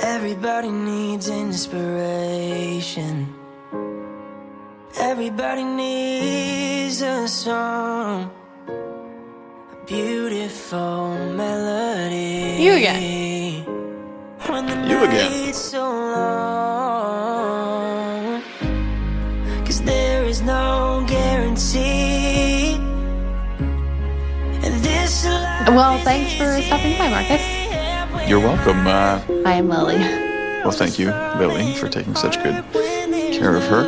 Everybody needs inspiration. Everybody needs a song, a beautiful melody. You again. When the night's so long, 'cause there is no guarantee. And this life, well, thanks for stopping by, Marcus. You're welcome. I am Lily. Well, thank you, Lily, for taking such good care of her.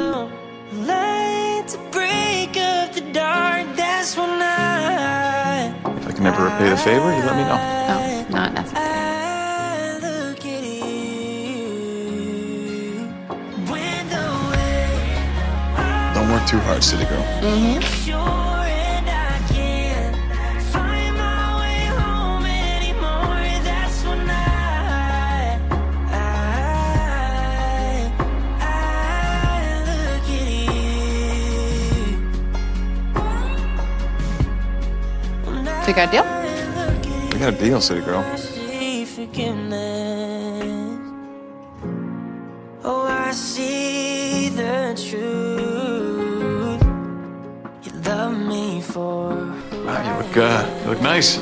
If I can ever repay the favor, you let me know. Oh, not necessary. I look at you when the way. Don't work too hard, city girl. Mm-hmm. Sure, and I can't find my way home anymore. That's when I look at you. We got a deal? We got a deal, city girl. Oh, I see the truth. You love me for. Wow, you look good. You look nice.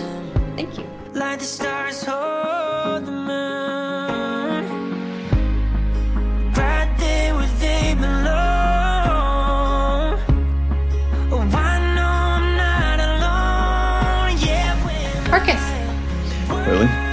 Thank you. Like the stars hold the moon, right there where they belong. Oh, I know I'm not alone. Marcus. Really?